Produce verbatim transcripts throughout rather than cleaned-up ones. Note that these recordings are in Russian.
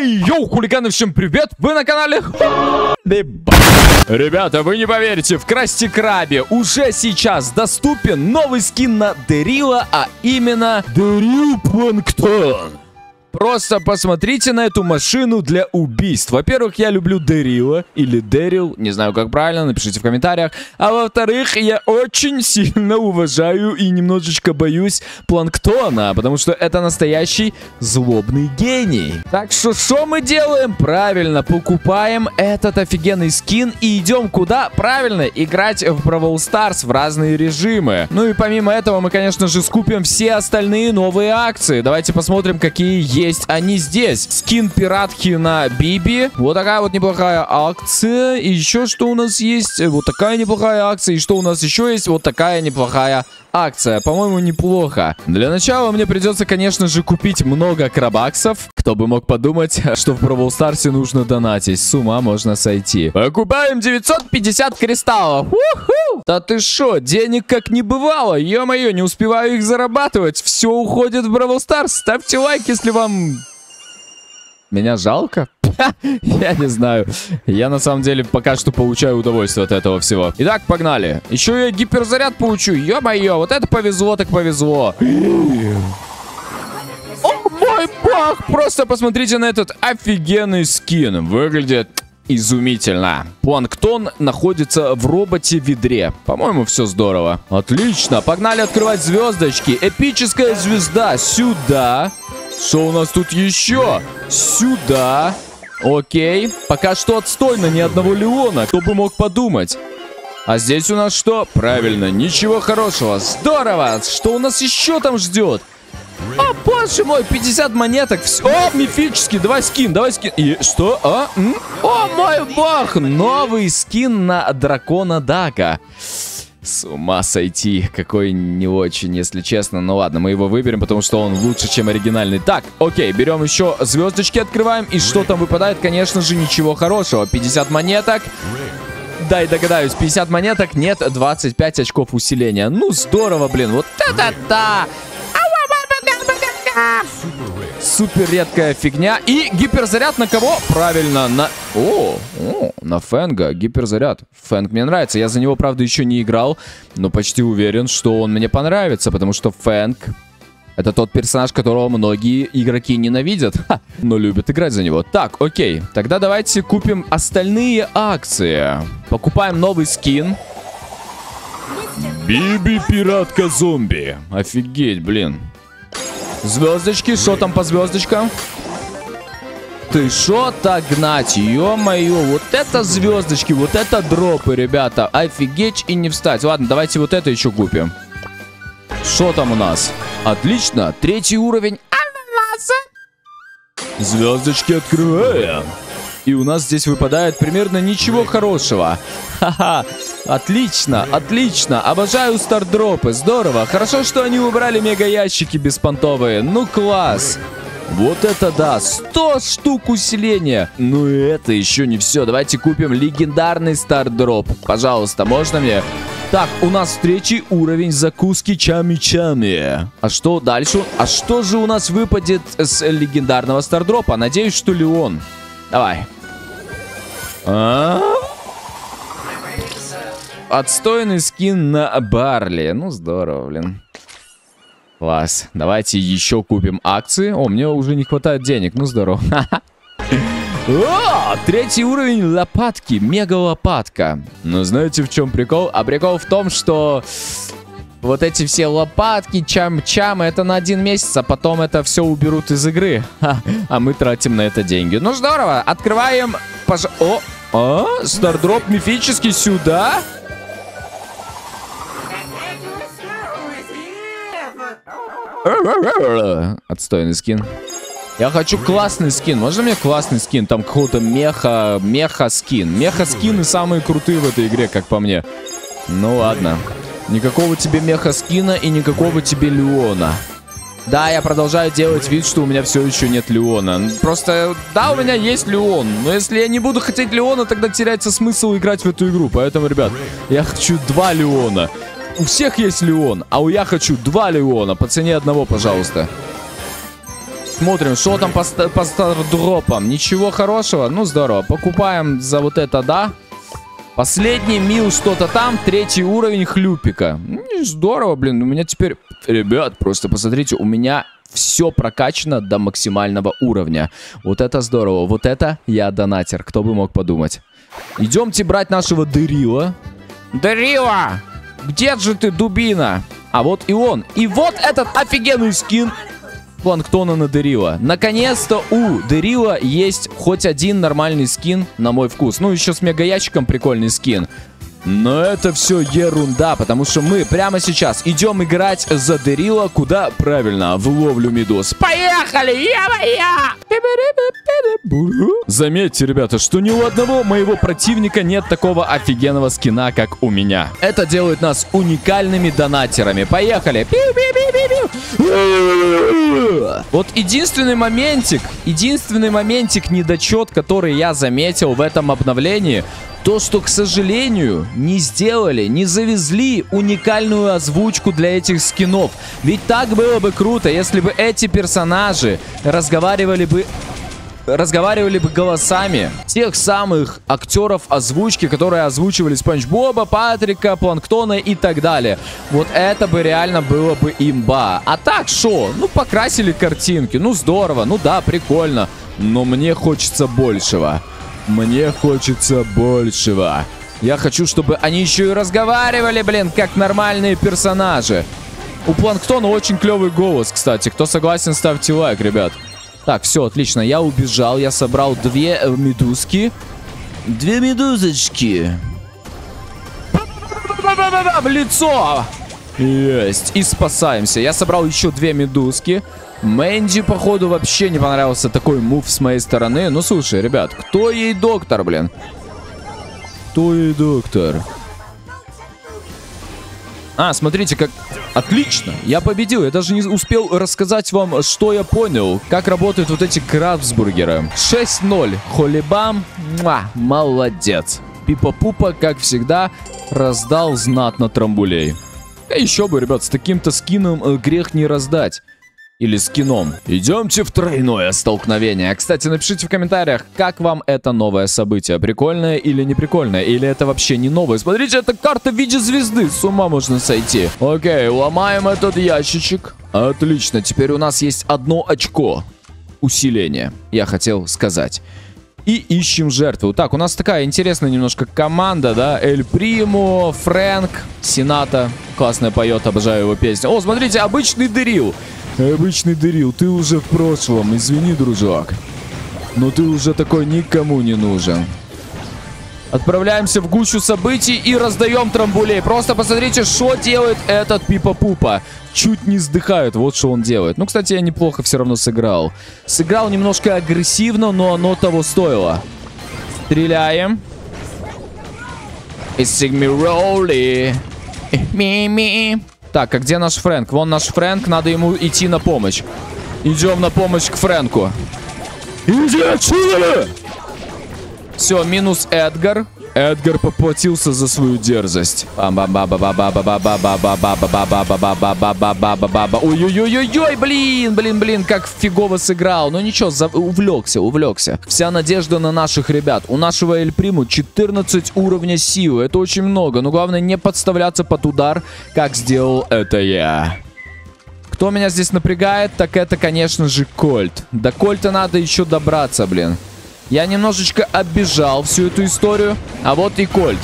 Йоу, хулиганы, всем привет! Вы на канале ХОЛИБАМ. Ребята, вы не поверите, в Красти Крабе уже сейчас доступен новый скин на Дэрила, а именно Дэрил Планктон. Просто посмотрите на эту машину для убийств. Во-первых, я люблю Дэрила, или Дэрил, не знаю как правильно, напишите в комментариях. А во-вторых, я очень сильно уважаю и немножечко боюсь Планктона, потому что это настоящий злобный гений. Так что, что мы делаем? Правильно, покупаем этот офигенный скин и идем куда? Правильно, играть в Бравл Старс в разные режимы. Ну и помимо этого мы, конечно же, скупим все остальные новые акции. Давайте посмотрим, какие есть. Есть они здесь. Скин пиратки на Биби. Вот такая вот неплохая акция. И еще что у нас есть? Вот такая неплохая акция. И что у нас еще есть? Вот такая неплохая акция. По-моему, неплохо. Для начала мне придется, конечно же, купить много крабаксов. Кто бы мог подумать, что в Бравл Старсе нужно донатить. С ума можно сойти. Покупаем девятьсот пятьдесят кристаллов. У-ху! Да ты шо, денег как не бывало. Ё-моё, не успеваю их зарабатывать. Все уходит в Бравл Старс. Ставьте лайк, если вам... Меня жалко? Я не знаю. Я на самом деле пока что получаю удовольствие от этого всего. Итак, погнали. Еще я гиперзаряд получу. Ё-моё, вот это повезло так повезло. Бах! Просто посмотрите на этот офигенный скин. Выглядит изумительно. Планктон находится в роботе-ведре. По-моему, все здорово. Отлично. Погнали открывать звездочки. Эпическая звезда. Сюда. Что у нас тут еще? Сюда. Окей. Пока что отстойно ни одного Леона. Кто бы мог подумать. А здесь у нас что? Правильно. Ничего хорошего. Здорово. Что у нас еще там ждет? О, боже мой, пятьдесят монеток. Все. О, мифический, давай скин, давай скин. И что? А? М? О, мой бог, новый скин на дракона Дака. С ума сойти, какой не очень, если честно. Ну ладно, мы его выберем, потому что он лучше, чем оригинальный. Так, окей, берем еще звездочки, открываем. И что там выпадает? Конечно же, ничего хорошего. пятьдесят монеток. Дай догадаюсь, пятьдесят монеток, нет, двадцать пять очков усиления. Ну здорово, блин, вот та-та-та. Супер редкая фигня. И гиперзаряд на кого? Правильно, на... О, о, на Фэнга. Гиперзаряд. Фэнг мне нравится. Я за него, правда, еще не играл, но почти уверен, что он мне понравится, потому что Фэнг... Это тот персонаж, которого многие игроки ненавидят, ха, но любят играть за него. Так, окей. Тогда давайте купим остальные акции. Покупаем новый скин. Биби-пиратка-зомби. Офигеть, блин. Звездочки, что там по звездочкам? Ты шо так гнать? Ё-моё, вот это звездочки, вот это дропы, ребята. Офигеть и не встать. Ладно, давайте вот это еще купим. Что там у нас? Отлично, третий уровень. Звездочки открываем. И у нас здесь выпадает примерно ничего хорошего. Ха-ха. Отлично, отлично. Обожаю стардропы. Здорово. Хорошо, что они убрали мегаящики беспонтовые. Ну класс. Вот это да. сто штук усиления. Ну и это еще не все. Давайте купим легендарный стардроп. Пожалуйста, можно мне? Так, у нас третий уровень закуски чами-чами. А что дальше? А что же у нас выпадет с легендарного стардропа? Надеюсь, что Леон. Давай. А? Отстойный скин на Барли. Ну, здорово, блин. Класс. Давайте еще купим акции. О, мне уже не хватает денег. Ну, здорово. О, третий уровень лопатки. Мега-лопатка. Но знаете, в чем прикол? А прикол в том, что... Вот эти все лопатки, чам-чам, это на один месяц, а потом это все уберут из игры. Ха, а мы тратим на это деньги. Ну, здорово. Открываем... Пож... О, а? Стардроп мифический сюда? Отстойный скин. Я хочу классный скин. Можно мне классный скин? Там какого-то меха... Меха-скин. Меха-скины самые крутые в этой игре, как по мне. Ну, ладно. Никакого тебе меха скина и никакого тебе Леона. Да, я продолжаю делать вид, что у меня все еще нет Леона. Просто, да, у меня есть Леон. Но если я не буду хотеть Леона, тогда теряется смысл играть в эту игру. Поэтому, ребят, я хочу два Леона. У всех есть Леон, а у я хочу два Леона. По цене одного, пожалуйста. Смотрим, что там по, по стардропам. Ничего хорошего. Ну, здорово. Покупаем за вот это, да. Последний мил что-то там. Третий уровень хлюпика. Здорово, блин. У меня теперь... Ребят, просто посмотрите. У меня... Все прокачано до максимального уровня. Вот это здорово. Вот это я донатер. Кто бы мог подумать. Идемте брать нашего Дэрила. Дэрила! Где же ты, дубина? А вот и он. И вот этот офигенный скин Планктона на Дэрила. Наконец-то у Дэрила есть хоть один нормальный скин на мой вкус. Ну, еще с мегаящиком прикольный скин. Но это все ерунда, потому что мы прямо сейчас идем играть за Дэрила, куда правильно, в ловлю медуз. Поехали, е-мое! Заметьте, ребята, что ни у одного моего противника нет такого офигенного скина, как у меня. Это делает нас уникальными донатерами. Поехали! Вот единственный моментик, единственный моментик недочет, который я заметил в этом обновлении, то, что, к сожалению, не сделали, не завезли уникальную озвучку для этих скинов. Ведь так было бы круто, если бы эти персонажи разговаривали бы... разговаривали бы голосами тех самых актеров озвучки, которые озвучивали Спанч Боба, Патрика, Планктона и так далее. Вот это бы реально было бы имба. А так шо? Ну, покрасили картинки. Ну, здорово. Ну да, прикольно. Но мне хочется большего. Мне хочется большего. Я хочу, чтобы они еще и разговаривали, блин, как нормальные персонажи. У Планктона очень клевый голос, кстати. Кто согласен, ставьте лайк, ребят. Так, все, отлично, я убежал, я собрал две медузки. Две медузочки. В лицо! Есть, и спасаемся. Я собрал еще две медузки. Мэнди, походу, вообще не понравился такой мув с моей стороны. Ну, слушай, ребят, кто ей доктор, блин? Кто ей доктор? А, смотрите, как... Отлично, я победил. Я даже не успел рассказать вам, что я понял. Как работают вот эти крабсбургеры. шесть ноль. Холибам. Муа, молодец. Пипа-пупа, как всегда, раздал знатно трамбулей. А еще бы, ребят, с таким-то скином грех не раздать. Или скином. Идемте в тройное столкновение. Кстати, напишите в комментариях, как вам это новое событие. Прикольное или не прикольное? Или это вообще не новое? Смотрите, это карта в виде звезды. С ума можно сойти. Окей, ломаем этот ящичек. Отлично, теперь у нас есть одно очко. Усиление, я хотел сказать. И ищем жертву. Так, у нас такая интересная немножко команда, да? Эль Примо, Фрэнк, Сената. Классно поет, обожаю его песню. О, смотрите, обычный Дэрил. Обычный Дэрил, ты уже в прошлом, извини, дружок. Но ты уже такой никому не нужен. Отправляемся в гущу событий и раздаем трамбулей. Просто посмотрите, что делает этот пипа-пупа. Чуть не сдыхают, вот что он делает. Ну, кстати, я неплохо все равно сыграл. Сыграл немножко агрессивно, но оно того стоило. Стреляем. И сигми-роли. Ми-ми. Так, а где наш Фрэнк? Вон наш Фрэнк, надо ему идти на помощь. Идем на помощь к Фрэнку. Иди отсюда! Все, минус Эдгар. Эдгар поплатился за свою дерзость. Ой-ой-ой-ой-ой, блин, блин, блин, как фигово сыграл. Ну ничего, увлекся, увлекся. Вся надежда на наших ребят. У нашего Эль Приму четырнадцать уровня силы. Это очень много, но главное не подставляться под удар, как сделал это я. Кто меня здесь напрягает, так это, конечно же, Кольт. До Кольта надо еще добраться, блин. Я немножечко оббежал всю эту историю. А вот и Кольт.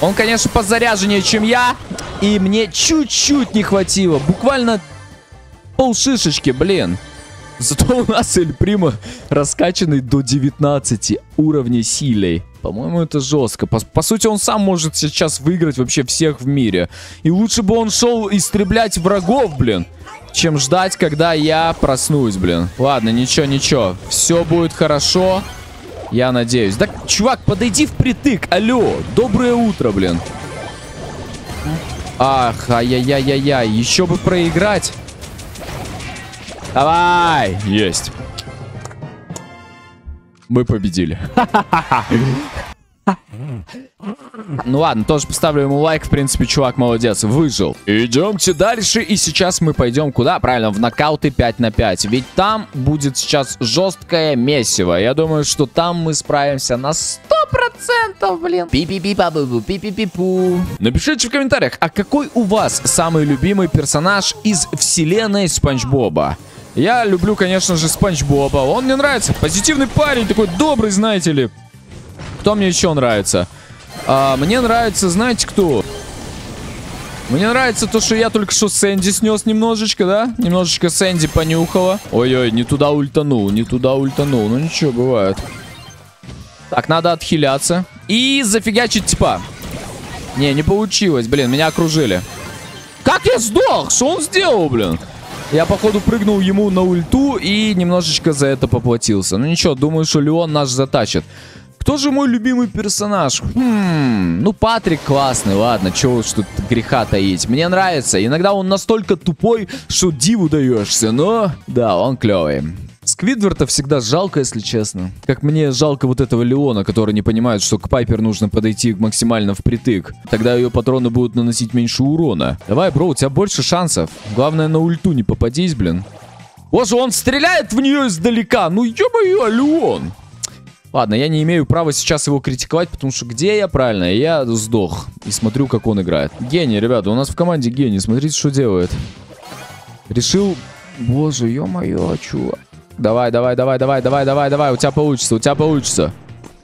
Он, конечно, позаряженнее, чем я. И мне чуть-чуть не хватило. Буквально полшишечки, блин. Зато у нас Эль Примо раскачанный до девятнадцати уровней силой. По-моему, это жестко. По, по сути, он сам может сейчас выиграть вообще всех в мире. И лучше бы он шел истреблять врагов, блин, чем ждать, когда я проснусь, блин. Ладно, ничего, ничего. Все будет хорошо. Я надеюсь. Да, чувак, подойди впритык. Алло, доброе утро, блин. Ах, ай-яй-яй-яй-яй. Еще бы проиграть. Давай. Есть. Мы победили. Ну ладно, тоже поставлю ему лайк. В принципе, чувак молодец, выжил. Идемте дальше, и сейчас мы пойдем куда? Правильно, в нокауты пять на пять. Ведь там будет сейчас жесткое месиво. Я думаю, что там мы справимся на сто процентов, блин. Пи-пи-пи-па-бу-пу-пи-пи-пу. Напишите в комментариях, а какой у вас самый любимый персонаж из вселенной Спанч Боба? Я люблю, конечно же, Спанч Боба. Он мне нравится, позитивный парень, такой добрый, знаете ли. Кто мне еще нравится? А, мне нравится, знаете кто? Мне нравится то, что я только что Сэнди снес немножечко, да? Немножечко Сэнди понюхала. Ой-ой, не туда ультанул, не туда ультанул. Ну ничего, бывает. Так, надо отхиляться. И зафигачить типа. Не, не получилось, блин, меня окружили. Как я сдох? Что он сделал, блин? Я, походу, прыгнул ему на ульту и немножечко за это поплатился. Ну ничего, думаю, что Леон наш затащит. Кто же мой любимый персонаж? Хм, ну, Патрик классный, ладно, чего уж тут греха таить. Мне нравится, иногда он настолько тупой, что диву даешься, но да, он клевый. Сквидварда всегда жалко, если честно. Как мне жалко вот этого Леона, который не понимает, что к Пайпер нужно подойти максимально впритык. Тогда ее патроны будут наносить меньше урона. Давай, бро, у тебя больше шансов. Главное, на ульту не попадись, блин. Боже, он стреляет в нее издалека, ну ё-моё, Леон! Ладно, я не имею права сейчас его критиковать, потому что где я, правильно, я сдох. И смотрю, как он играет. Гений, ребята, у нас в команде гений, смотрите, что делает. Решил... Боже, ё-моё, чувак. Давай, давай, давай, давай, давай, давай, давай, у тебя получится, у тебя получится.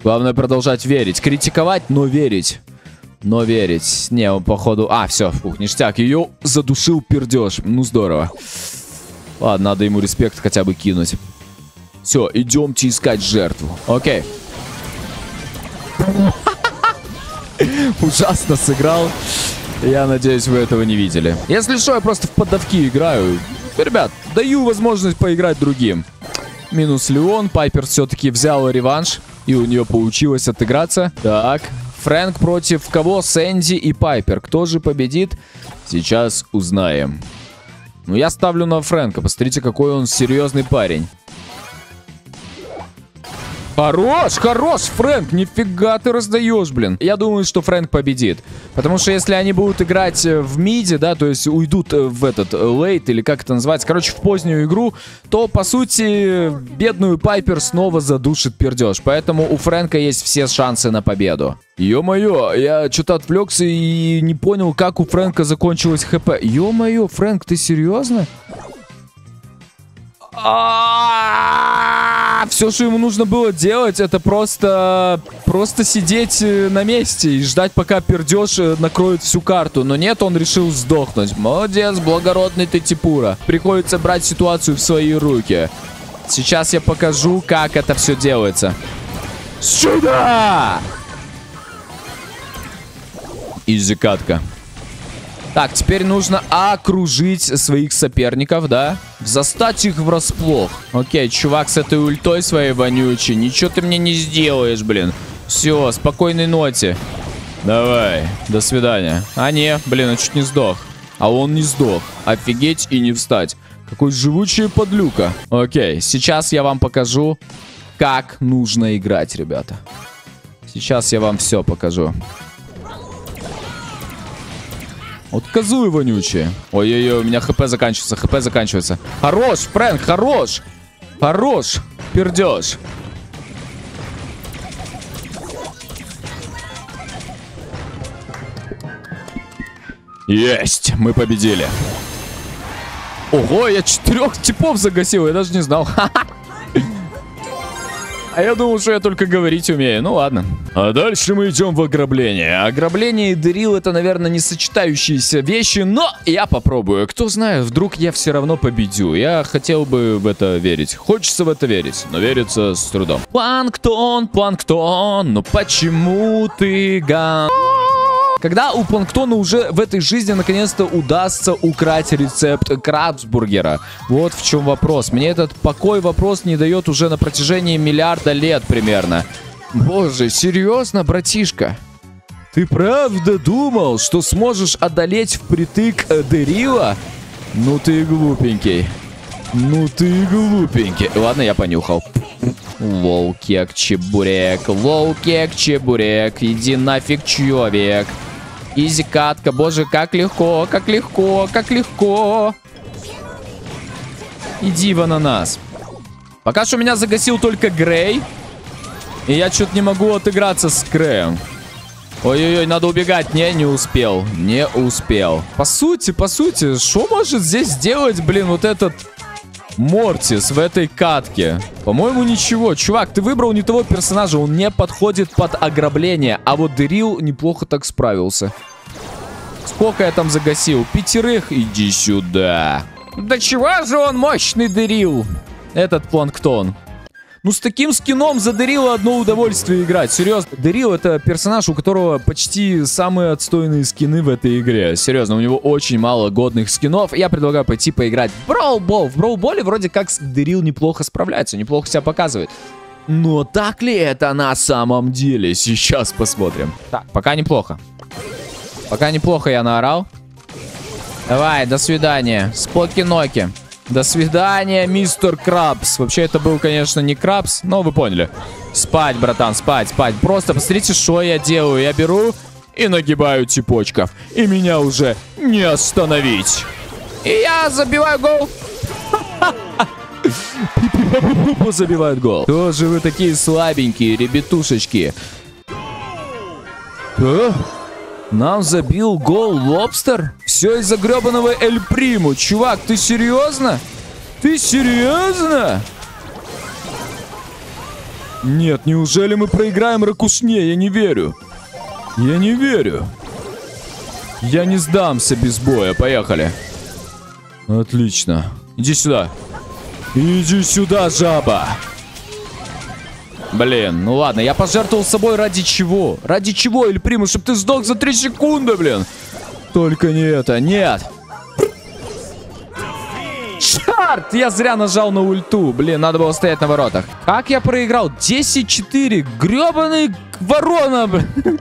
Главное продолжать верить. Критиковать, но верить. Но верить. Не, он походу... А, все, фух, ништяк, ее задушил пердеж. Ну, здорово. Ладно, надо ему респект хотя бы кинуть. Все, идемте искать жертву. Окей. Ужасно сыграл. Я надеюсь, вы этого не видели. Если что, я просто в поддавки играю. Ребят, даю возможность поиграть другим. Минус Леон. Пайпер все-таки взяла реванш. И у нее получилось отыграться. Так. Фрэнк против кого? Сэнди и Пайпер. Кто же победит? Сейчас узнаем. Ну, я ставлю на Фрэнка. Посмотрите, какой он серьезный парень. Хорош, хорош, Фрэнк, нифига ты раздаешь, блин. Я думаю, что Фрэнк победит. Потому что если они будут играть в миде, да, то есть уйдут в этот лейт, или как это называется, короче, в позднюю игру, то, по сути, бедную Пайпер снова задушит пердеж. Поэтому у Фрэнка есть все шансы на победу. Ё-моё, я что-то отвлекся и не понял, как у Фрэнка закончилось ХП. Ё-моё, Фрэнк, ты серьезно? Все, что ему нужно было делать, это просто просто сидеть на месте и ждать, пока пердеж накроет всю карту. Но нет, он решил сдохнуть. Молодец, благородный ты типура. Приходится брать ситуацию в свои руки. Сейчас я покажу, как это все делается. Сюда! Изи катка. Так, теперь нужно окружить своих соперников, да? Застать их врасплох. Окей, чувак с этой ультой своей вонючей. Ничего ты мне не сделаешь, блин. Все, спокойной ноте. Давай, до свидания. А не, блин, я чуть не сдох. А он не сдох. Офигеть и не встать. Какой живучий подлюка. Окей, сейчас я вам покажу, как нужно играть, ребята. Сейчас я вам все покажу. Вот козлы вонючие. Ой-ой-ой, у меня хп заканчивается, хп заканчивается. Хорош, Фрэнк, хорош. Хорош, пердеж. Есть, мы победили. Ого, я четырех типов загасил, я даже не знал. А я думал, что я только говорить умею. Ну ладно. А дальше мы идем в ограбление. Ограбление и дэрил — это, наверное, не сочетающиеся вещи, но я попробую. Кто знает, вдруг я все равно победю. Я хотел бы в это верить. Хочется в это верить, но верится с трудом. Планктон, Планктон, ну почему ты ган... Когда у Планктона уже в этой жизни наконец-то удастся украсть рецепт крабсбургера? Вот в чем вопрос. Мне этот покой вопрос не дает уже на протяжении миллиарда лет примерно. Боже, серьезно, братишка? Ты правда думал, что сможешь одолеть впритык дэрила? Ну ты глупенький. Ну ты глупенький. Ладно, я понюхал. Лоу-кек-чебурек, лоу-кек-чебурек, иди нафиг, чёвик. Изи-катка, боже, как легко, как легко, как легко. Иди в ананас. Пока что меня загасил только Грей. И я что-то не могу отыграться с Греем. Ой-ой-ой, надо убегать. Не, не успел, не успел. По сути, по сути, что может здесь сделать, блин, вот этот Мортис в этой катке? По-моему, ничего. Чувак, ты выбрал не того персонажа, он не подходит под ограбление. А вот Дэрил неплохо так справился. Сколько я там загасил? Пятерых? Иди сюда. Да чего же он мощный, Дэрил, этот Планктон. Ну, с таким скином за Дэрила одно удовольствие играть. Серьезно, Дэрил — это персонаж, у которого почти самые отстойные скины в этой игре. Серьезно, у него очень мало годных скинов. Я предлагаю пойти поиграть в Броу Бол. В Броу Боле вроде как Дэрил неплохо справляется, неплохо себя показывает. Но так ли это на самом деле? Сейчас посмотрим. Так, пока неплохо. Пока неплохо я наорал. Давай, до свидания. Споки-ноки. До свидания, мистер Крабс. Вообще, это был, конечно, не Крабс, но вы поняли. Спать, братан, спать, спать. Просто посмотрите, что я делаю. Я беру и нагибаю типочков. И меня уже не остановить. И я забиваю гол. Забивают гол. Тоже вы такие слабенькие, ребятушечки. Нам забил гол Лобстер? Все из-за гребаного Эль Примо. Чувак, ты серьезно? Ты серьезно? Нет, неужели мы проиграем Ракушне? Я не верю. Я не верю. Я не сдамся без боя. Поехали. Отлично. Иди сюда. Иди сюда, жаба. Блин, ну ладно, я пожертвовал собой ради чего? Ради чего, Эль Примо, чтобы ты сдох за три секунды, блин? Только не это, нет. Чарт, я зря нажал на ульту, блин, надо было стоять на воротах. Как я проиграл? десять-четыре, гребаный ворона, блин.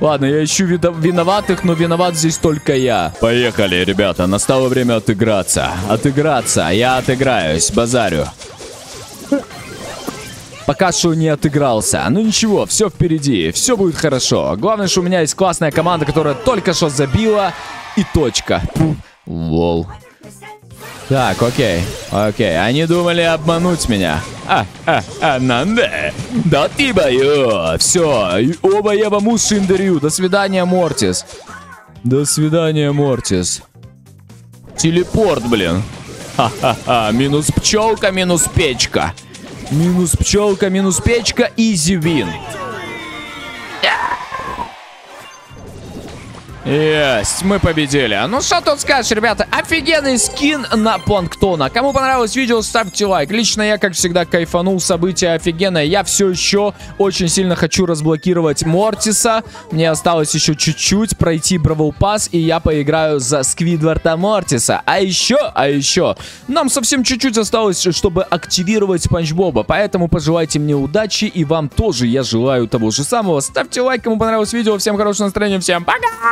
Ладно, я ищу виноватых, но виноват здесь только я. Поехали, ребята, настало время отыграться. Отыграться, я отыграюсь, базарю. Пока что не отыгрался. Ну ничего, все впереди, все будет хорошо. Главное, что у меня есть классная команда, которая только что забила. И точка. Пу. Лол. Так, окей. Окей, они думали обмануть меня. А, а, а, нанде. Да ты бою. Все, оба еба муж интервью. До свидания, Мортис. До свидания, Мортис. Телепорт, блин. Ха-ха-ха, минус пчелка, минус печка. Минус пчелка, минус печка, изи вин. Есть, мы победили. Ну что тут скажешь, ребята, офигенный скин на Планктона. Кому понравилось видео, ставьте лайк. Лично я, как всегда, кайфанул, событие офигенное. Я все еще очень сильно хочу разблокировать Мортиса. Мне осталось еще чуть-чуть пройти Бравл Пасс, и я поиграю за Сквидварда Мортиса. А еще, а еще, нам совсем чуть-чуть осталось, чтобы активировать Спанч Боба. Поэтому пожелайте мне удачи, и вам тоже я желаю того же самого. Ставьте лайк, кому понравилось видео. Всем хорошего настроения, всем пока!